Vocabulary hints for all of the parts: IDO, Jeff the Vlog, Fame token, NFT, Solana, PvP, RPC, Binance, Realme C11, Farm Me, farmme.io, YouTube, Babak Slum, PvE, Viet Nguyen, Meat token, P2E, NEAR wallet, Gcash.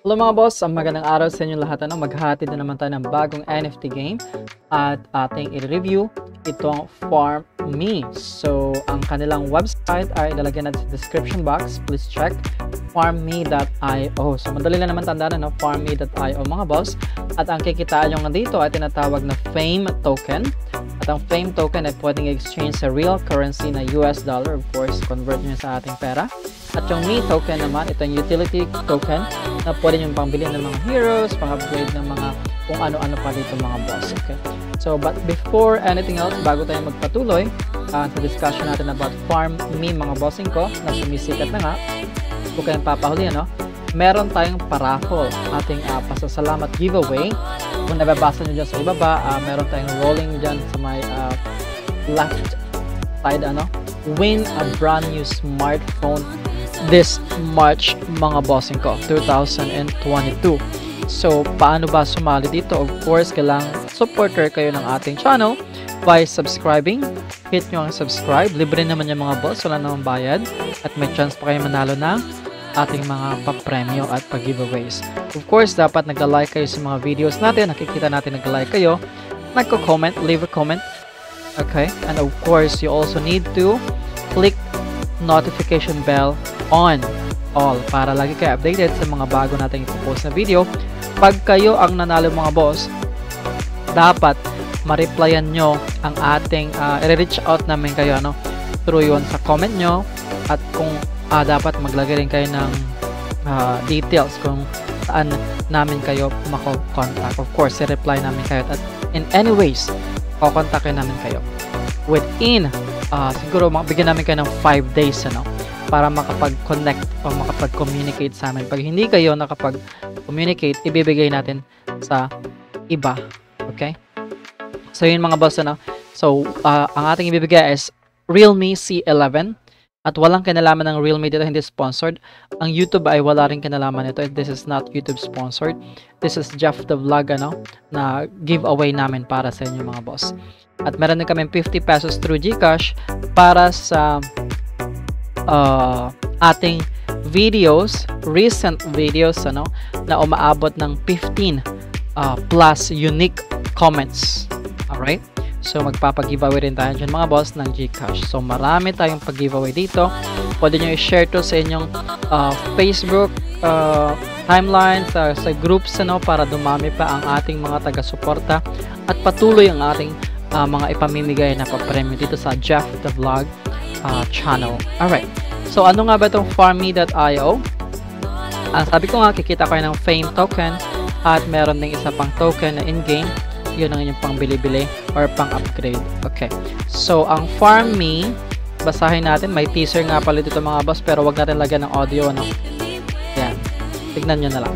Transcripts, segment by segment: Hello mga boss, ang magandang araw sa inyong lahat. Maghahatid na naman tayo ng bagong NFT game at ating i-review itong Farm Me. So, ang kanilang website ay ilalagay natin sa description box. Please check farmme.io. So, madali lang naman tandaan, no? farmme.io mga boss. At ang kikitaan nyo dito ay tinatawag na Fame token. At ang Fame token ay pwedeng exchange sa real currency na US dollar. Of course, convert nyo sa ating pera. At yung Meat token naman, ito yung utility token na pwede nyo pambili ng mga heroes, pang-upgrade ng mga kung ano-ano pa dito mga boss. Okay? So, but before anything else, bago tayo magpatuloy sa discussion natin about Farm Me mga bossing ko, na sumisikat na nga, huwag kayong papahuli, ano? Meron tayong paraffle, ating pasasalamat giveaway. Kung nababasa nyo dyan sa ibaba, meron tayong rolling dyan sa may left side, ano? Win a brand new smartphone this March mga bossing ko, 2022. So, paano ba sumali dito? Of course, kailangang supporter kayo ng ating channel by subscribing. Hit nyo ang subscribe. Libre naman yung mga boss. Wala namang bayad. At may chance pa kayo manalo ng ating mga papremyo at pag-giveaways. Of course, dapat nag-like kayo sa mga videos natin. Nakikita natin nag-like kayo. Nagko-comment. Leave a comment. Okay? And of course, you also need to click notification bell on all para lagi kayo updated sa mga bago nating ipopost na video. Pag kayo ang nanalo mga boss, dapat ma-replyan nyo ang ating i-reach out namin kayo, ano, through yun sa comment nyo. At kung dapat maglagay rin kayo ng details kung saan namin kayo mako-contact. Of course, i-reply namin kayo at in any ways kokontakin namin kayo within siguro bigyan namin kayo ng 5 days, ano, para makapag-connect o makapag-communicate sa amin. Pag hindi kayo nakapag-communicate, ibibigay natin sa iba. Okay? So, yun mga boss, ano? So, ang ating ibibigay is Realme C11. At walang kinalaman ng Realme dito, hindi sponsored. Ang YouTube ay wala rin kinalaman nito. This is not YouTube sponsored. This is Jeff the Vlog, ano, na giveaway namin para sa inyo mga boss. At meron din kami 50 pesos through Gcash para sa ating videos, recent videos, ano, na umaabot ng 15 plus unique comments. Alright? So, magpapag-giveaway rin tayo dyan mga boss ng Gcash. So, marami tayong pag-giveaway dito. Pwede nyo i-share to sa inyong Facebook timeline, sa groups, ano, para dumami pa ang ating mga taga-suporta at patuloy ang ating mga ipamimigay na papremyo dito sa Jeff the Vlog channel. Alright. So, ano nga ba itong farmme.io? Sabi ko nga, kikita kayo ng Fame token at meron ding isa pang token na in-game. Yun ang inyong pang-bili-bili or pang-upgrade. Okay. So, ang Farm Me, basahin natin. May teaser nga pala dito mga boss, pero wag natin lagyan ng audio, ano? Yan. Tignan nyo na lang.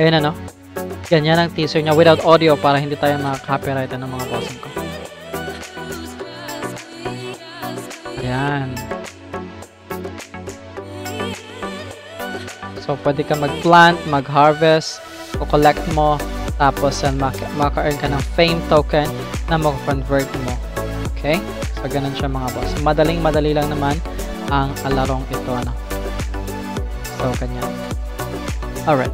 Ayan, ano? Yan ang teaser niya without audio para hindi tayo makaka-copyright ng mga bossing ko. Ayan. So, pwede ka mag-plant, mag-harvest, collect mo, tapos maka-earn ka ng Fame token na mag-convert mo. Okay? So, ganun siya mga boss. Madaling-madali lang naman ang larong ito, ano. So, ganyan. Alright.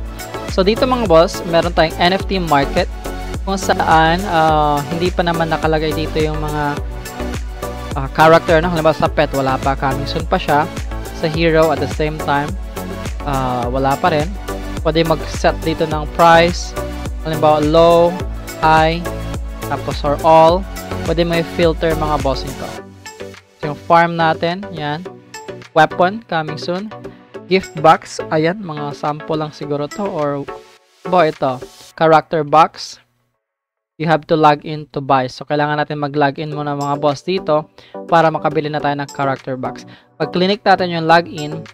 So, dito mga boss, meron tayong NFT market kung saan hindi pa naman nakalagay dito yung mga character. No? Halimbawa sa pet, wala pa. Coming soon pa siya. Sa hero, at the same time, wala pa rin. Pwede mag-set dito ng price, halimbawa low, high, tapos or all. Pwede may filter mga bossing ko. So, yung farm natin, yan. Weapon, coming soon. Gift box, ayan, mga sample lang siguro to, or ito, character box. You have to log in to buy. So, kailangan natin mag-log in muna mga boss dito para makabili na tayo ng character box. Pag clinic natin yung log in,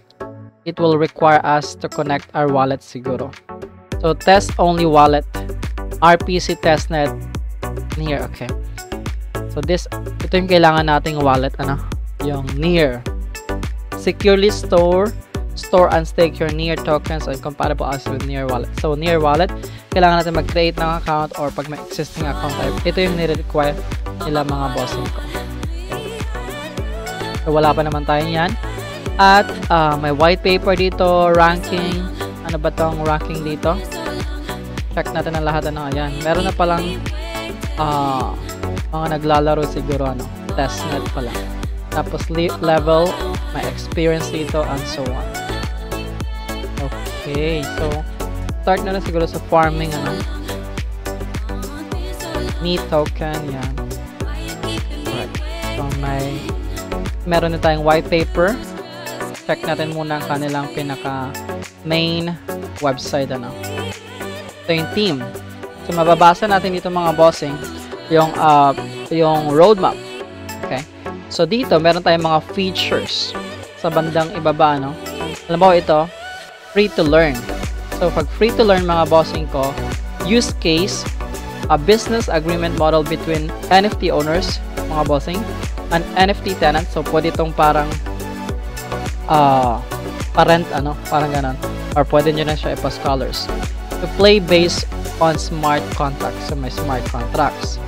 it will require us to connect our wallet siguro. So, test only wallet. RPC testnet. NEAR. Okay. So, ito yung kailangan nating wallet. Ano? Yung NEAR. Securely store and stake your NEAR tokens and compatible assets with NEAR wallet. So, NEAR wallet, kailangan natin mag-create ng account or pag may existing account type. Ito yung nire-require nila mga bossing ko. So, wala pa naman tayo yan. At may white paper dito, ranking. Ano ba tong ranking dito? Check natin ang lahat. Ano, ayan. Meron na palang mga naglalaro siguro, ano, testnet pala. Tapos level, may experience dito, and so on. Okay, so start na siguro sa farming, ano. Meat token, yan. Alright. So meron na tayong white paper. Check natin muna ang kanilang pinaka main website, ano. Ito yung team. So mababasa natin dito, mga bossing, yung roadmap. Okay. So dito, meron tayong mga features sa bandang ibaba, no? Alam mo ito, free to learn. So pag free to learn, mga bossing ko, use case, a business agreement model between NFT owners, mga bossing, and NFT tenants. So pwede itong parang parent, ano, parang ganon. Or pwede nyo na siya ipa-scholars. To play based on smart contracts. So may smart contracts.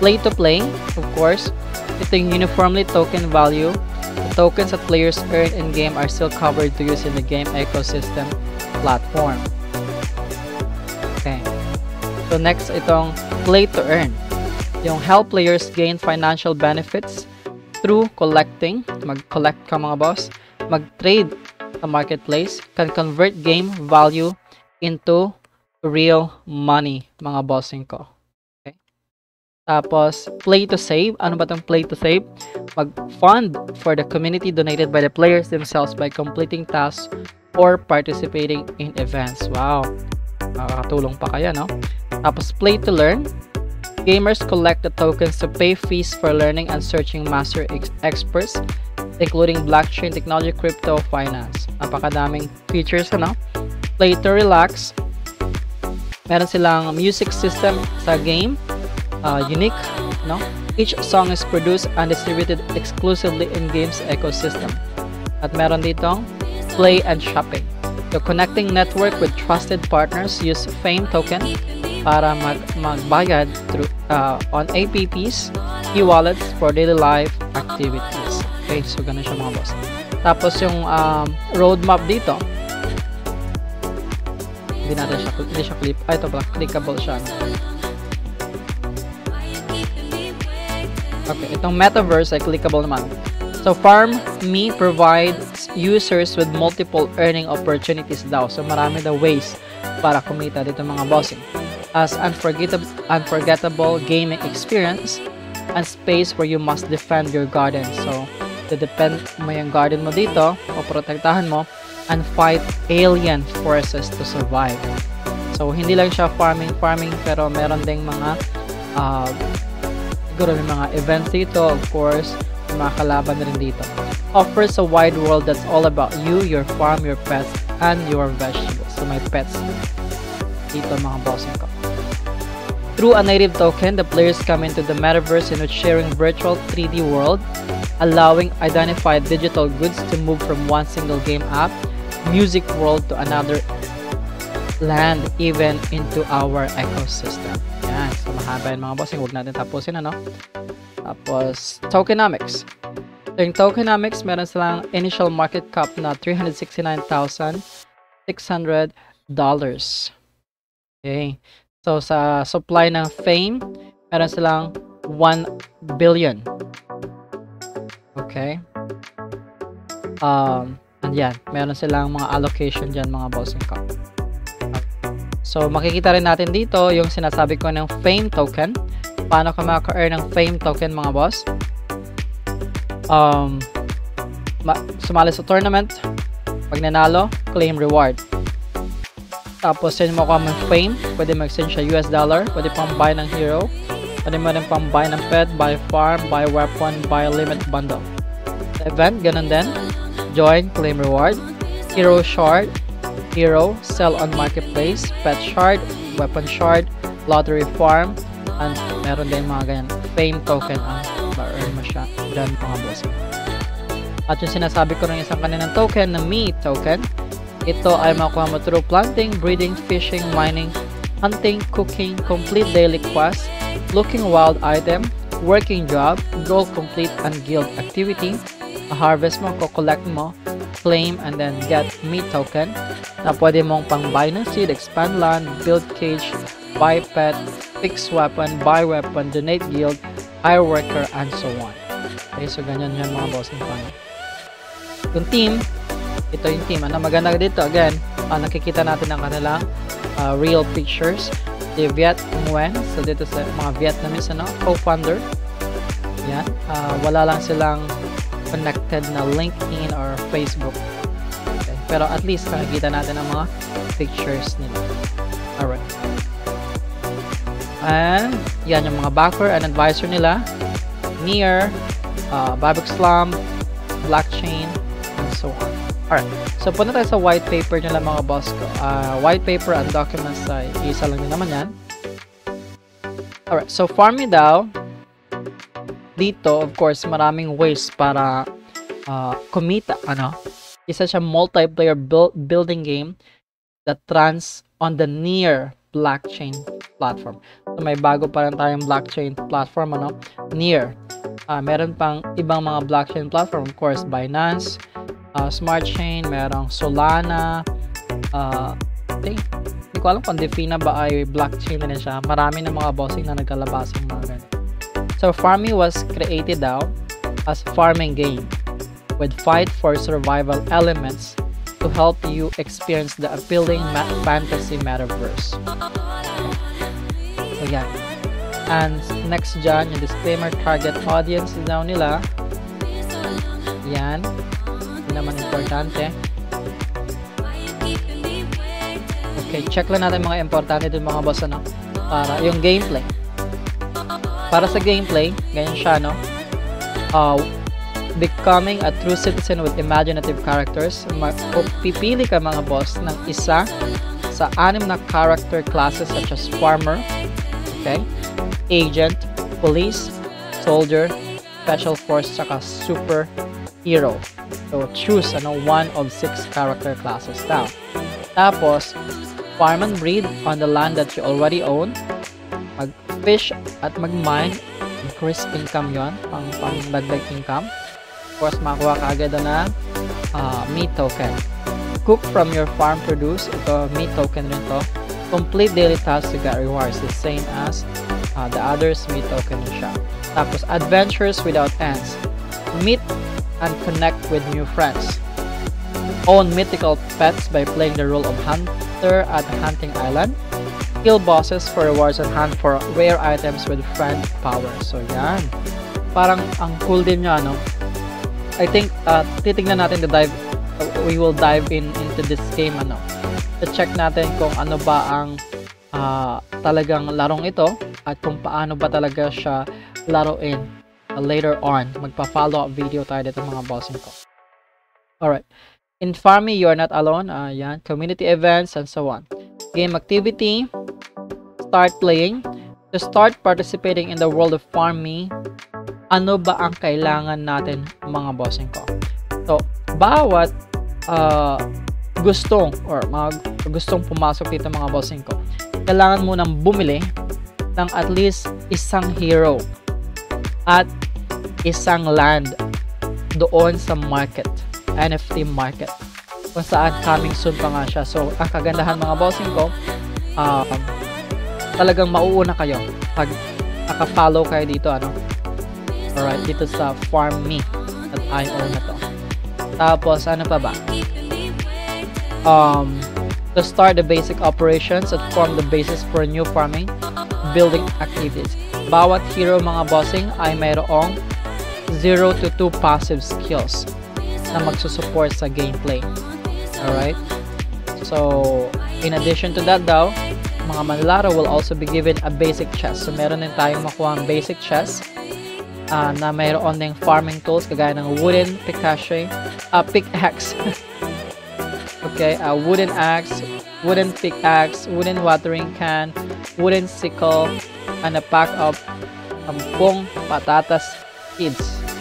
Play to play, of course. Ito yung uniformly token value. The tokens that players earn in-game are still covered to use in the game ecosystem platform. Okay. So next, itong play to earn. Yung help players gain financial benefits through collecting. Mag-collect ka, mga boss. Mag-trade sa marketplace. Can convert game value into real money, mga bossing ko. Tapos, play to save. Ano ba itong play to save? Mag-fund for the community donated by the players themselves by completing tasks or participating in events. Wow! Nakakatulong pa kaya, no? Tapos, play to learn. Gamers collect the tokens to pay fees for learning and searching master experts, including blockchain technology, crypto, finance. Napakadaming features, ano? Play to relax. Meron silang music system sa game. Unique, no? Each song is produced and distributed exclusively in game's ecosystem. At meron ditong play and shopping. So connecting network with trusted partners, use Fame token para magbayad through on apps, e-wallets for daily life activities. Okay, so ganun siya, mga boss. Tapos yung roadmap dito. Hindi siya clip. Ay, ito pala, clickable siya. Okay, itong metaverse ay clickable naman. So, Farm Me provides users with multiple earning opportunities daw. So, marami daw ways para kumita dito, mga bossing. As unforgettable gaming experience and space where you must defend your garden. So, to defend mo yung garden mo dito, o protektahan mo, and fight alien forces to survive. So, hindi lang siya farming, pero meron ding mga may mga events dito, of course, mga kalaban na rin dito. Offers a wide world that's all about you, your farm, your pets, and your vegetables. So my pets dito, mga bossing ko. Through a native token, the players come into the metaverse in which sharing virtual 3D world, allowing identified digital goods to move from one single game app, music world to another land, even into our ecosystem. Yan. So, mahaba yun, mga bossing. Huwag natin tapusin, ano? Tapos, tokenomics. So, yung tokenomics, meron silang initial market cap na $369,600. Okay. So, sa supply ng Fame, meron silang 1 billion. Okay. And yan. Meron silang mga allocation dyan, mga bossing ko. So, makikita rin natin dito yung sinasabi ko ng Fame token. Paano ka maka-earn ng Fame token, mga boss? Sumali sa tournament. Pag nanalo, claim reward. Tapos, send mo ka ng Fame. Pwede mag-send siya US dollar. Pwede pang buy ng hero. Pwede mo rin pang buy ng pet, buy farm, buy weapon, buy limit bundle. Sa event, ganun din. Join, claim reward. Hero shard. Hero, sell on marketplace, pet shard, weapon shard, lottery farm, and meron din mga ganyan. Fame token ang ma-earn mo siya dyan, mga boss. At yung sinasabi ko ng isang kaninang token na Meat token, ito ay makuha mo through planting, breeding, fishing, mining, hunting, cooking, complete daily quest, looking wild item, working job, goal complete and guild activity, harvest mo, collect mo, claim, and then get meat token na pwede mong pang buy ng seed, expand land, build cage, buy pet, fix weapon, buy weapon, donate guild, hire worker, and so on. Okay, so ganyan yan mga boss ng farm. Yung team, ito yung team. Ano maganda dito? Again, nakikita natin ang kanilang real pictures. Si Viet Nguyen, so dito sa mga Vietnamese ano, co-founder. Yan, wala lang silang connected na LinkedIn or Facebook. Okay. Pero at least nakikita natin ang mga pictures nila. Alright. And yan yung mga backer and advisor nila. NEAR, Babak Slum, blockchain, and so on. Alright, so punta tayo sa white paper nila mga boss ko. White paper and documents ay isa lang din naman yan. Alright, so Farm Me daw. Dito, of course, maraming ways para kumita. Ano? Isa siya multiplayer building game that runs on the NEAR blockchain platform. So may bago pa rin tayong blockchain platform, ano? NEAR. Meron pang ibang mga blockchain platform, of course, Binance, Smart Chain, merong Solana, hindi ko alam kung Defina ba ay blockchain na siya. Marami ng mga bossing na nagkalabas ng mga ganito. So Farm Me was created daw as a farming game with fight for survival elements to help you experience the appealing fantasy metaverse. So yeah. And next dyan, yung disclaimer, target audience daw nila. Yan. Naman importante. Okay, check lang natin mga importante dun mga boss ano, para yung gameplay. Para sa gameplay, ganyan siya no. Becoming a true citizen with imaginative characters. Pipili ka mga boss ng isa sa 6 na character classes such as farmer, okay? Agent, police, soldier, special force, saka super hero. So choose ano, one of 6 character classes daw. Tapos farm and breed on the land that you already own. Mag-fish at mag-mine, increase income yon, pang dagdag income. Of course, makuha ka agad na meat token. Cook from your farm produce, ito meat token rin to. Complete daily tasks to get rewards, the same as the others, meat token rin siya. Tapos adventures without ends. Meet and connect with new friends. Own mythical pets by playing the role of hunter at hunting island. Kill bosses for rewards and hunt for rare items with friend power. So yan. Parang ang cool din niya ano. I think titingnan natin the dive. We will dive into this game ano. Check natin kung ano ba ang talagang larong ito at kung paano ba talaga siya laruin later on. Magpa-follow up video tayo dito mga bossing ko. Alright. In Farm Me, you are not alone. Yan. Community events and so on. Game activity. Start playing. To start participating in the world of Farm Me, ano ba ang kailangan natin mga bossing ko? So, bawat gustong or mga gustong pumasok dito mga bossing ko, kailangan mo nang bumili ng at least isang hero at isang land doon sa market. NFT market kung saan coming soon pa nga siya. So ang kagandahan mga bossing ko, talagang mauuna kayo pag naka-follow kayo dito ano. Alright, dito sa farmme.io na to. Tapos ano pa ba, to start the basic operations and form the basis for new farming building activities. Bawat hero mga bossing ay mayroong 0 to 2 passive skills na magsusupport sa gameplay. Alright? So, in addition to that daw, mga manlalaro will also be given a basic chest. So, meron din tayong makuha ang basic chest na mayroon ding farming tools kagaya ng wooden pickaxe. Okay, wooden axe, wooden pickaxe, wooden watering can, wooden sickle, and a pack of 10 patatas seeds.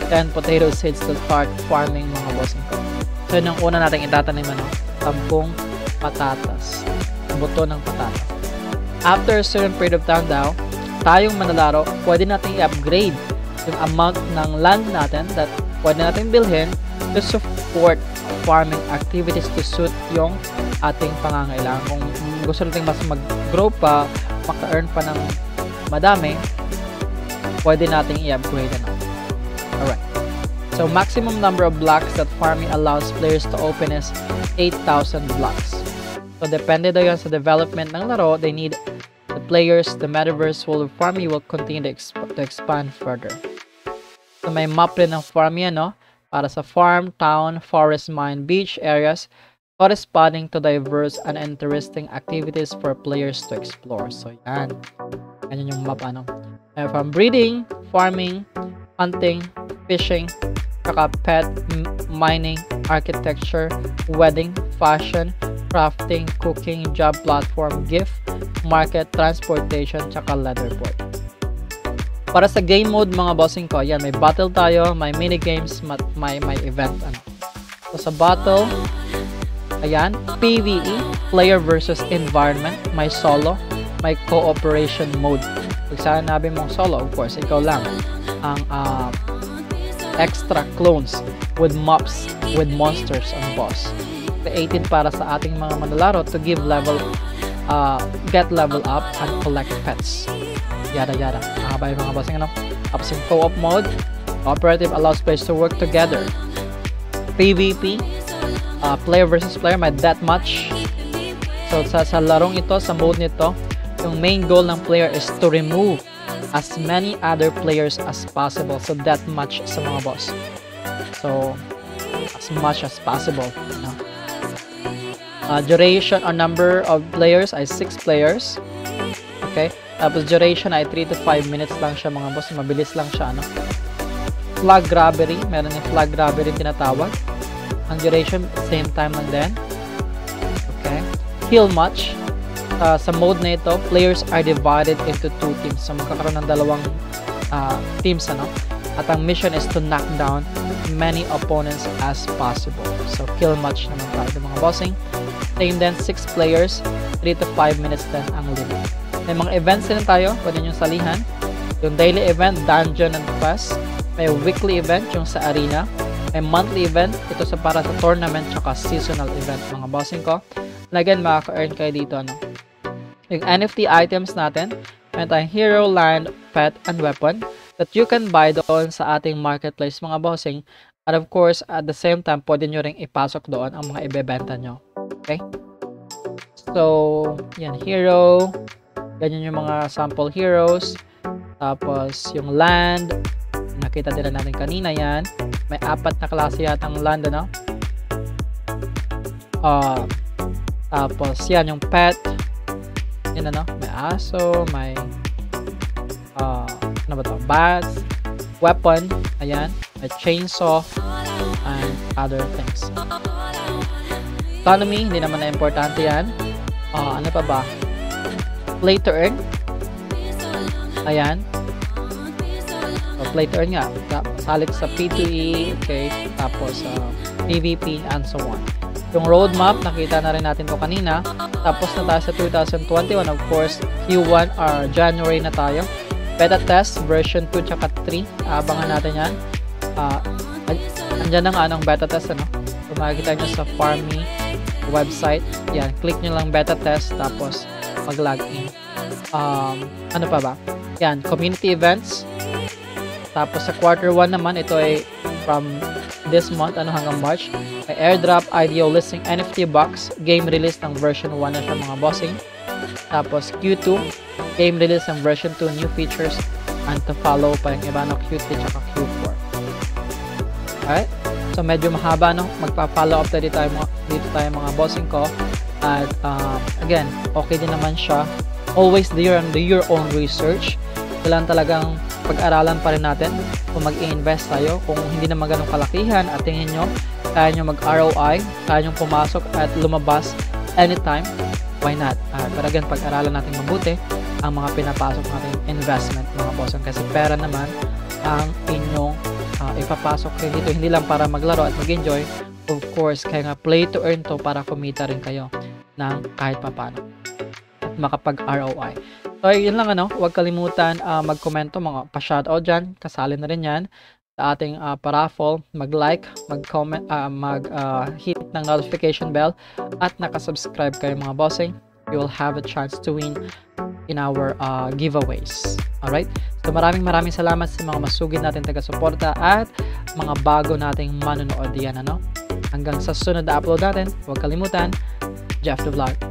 10 potato seeds to start farming mga bossing ko. So yun yung una natin itatanim ano, 10 patatas, buto ng patatas. After a certain period of time daw, tayong manlalaro, pwede natin i-upgrade yung amount ng land natin that Pwede natin bilhin to support farming activities to suit yung ating pangangailangan. Kung gusto natin mas mag-grow pa, maka-earn pa ng madami, pwede natin i-upgrade na. Alright. So, maximum number of blocks that Farm Me allows players to open is 8,000 blocks. So, depende daw yun sa development ng laro, they need the players, the metaverse will Farm Me will continue to expand further. So, may map rin ng Farm Me, no? Para sa farm, town, forest, mine, beach areas, corresponding to diverse and interesting activities for players to explore. So, yan. Ganyan yung map, ano? From breeding, farming, hunting, fishing, pet, mining, architecture, wedding, fashion, crafting, cooking, job platform, gift, market, transportation, tsaka leatherboard. Para sa game mode mga bossing ko, yan, may battle tayo, may minigames, may event. Ano. So sa battle, ayan, PvE, player versus environment, may solo, may cooperation mode. Pag sanabi mong solo, of course, ikaw lang ang extra clones with mobs, with monsters and boss. Created para sa ating mga manlalaro to give level, get level up and collect pets. Yada yada. Abay mga bossing ano? Tapos yung co-op mode, cooperative allows players to work together. PvP, player versus player, may deathmatch. So sa larong ito, sa mode nito, yung main goal ng player is to remove as many other players as possible. So that much sa mga boss. So as much as possible. No? Duration or number of players ay 6 players. Okay. Tapos duration ay 3 to 5 minutes lang siya mga boss. Mabilis lang siya. Ano? Flag robbery. Meron yung flag robbery tinatawag. Ang duration same time lang din. Okay. Kill match. Sa mode na ito, players are divided into 2 teams. So, magkakaroon ng dalawang teams, ano? At ang mission is to knock down many opponents as possible. So, kill match naman tayo mga bossing. Same din, 6 players, 3 to 5 minutes din ang limit. May mga events din tayo, pwede nyo salihan. Yung daily event, dungeon and quest. May weekly event, yung sa arena. May monthly event, ito sa para sa tournament, tsaka seasonal event mga bossing ko. And again, makaka-earn kayo dito, ano? Yung NFT items natin, meron tayong hero, land, pet, and weapon that you can buy doon sa ating marketplace mga bossing. And of course, at the same time, pwede nyo rin ipasok doon ang mga ibebenta nyo. Okay? So, yan, hero. Ganyan yung mga sample heroes. Tapos, yung land. Nakita din natin kanina yan. May 4 na klase yatang land, ano? Tapos, yan, yung pet. Yan ano, may aso, may ano ba ito? Bats, weapon, ayan, may chainsaw, and other things. Economy, hindi naman na importante yan. Ano pa ba? Play to earn. Ayan. So, play to earn nga. Salit sa P2E, okay, tapos PvP, and so on. Yung roadmap, nakita na rin natin ito kanina. Tapos na tayo sa 2021. Of course, Q1 or January na tayo. Beta test, version 2 tsaka 3. Abangan natin yan. Andyan na nga ng beta test. Ano? Kung makikita nyo sa Farm Me website. Yan, click nyo lang beta test. Tapos, mag-log in. Ano pa ba? Yan, community events. Tapos sa quarter 1 naman, ito ay from this month ano hanggang March. May airdrop, IDO listing, NFT box, game release ng version 1 na siya mga bossing. Tapos Q2, game release ng version 2, new features, and to follow pa yung iba no, Q3 tsaka Q4. Alright? So medyo mahaba no, magpa-follow up tayo dito tayo mga bossing ko. At again, okay din naman siya. Always do your own research. Kailan talagang pag-aralan pa rin natin kung mag-i-invest tayo. Kung hindi naman ganun kalakihan at tingin nyo, kaya nyo mag-ROI, kaya nyo pumasok at lumabas anytime, why not? Pero again, pag-aralan natin mabuti ang mga pinapasok natin investment mga bossing. Kasi pera naman ang inyong ipapasok kayo dito. Hindi lang para maglaro at mag-enjoy. Of course, kaya nga play to earn to para kumita rin kayo ng kahit papano. At makapag-ROI. So, yun lang ano, huwag kalimutan mag-komento, mga pa-shoutout dyan, kasali na rin yan sa ating paraffle, mag-like, mag-comment, mag-hit ng notification bell at nakasubscribe kayo mga bossing, you will have a chance to win in our giveaways. Alright? So maraming salamat sa mga masugid natin taga-suporta at mga bago nating manonood diyan. Hanggang sa sunod na upload natin, huwag kalimutan, Jeff the Vlog.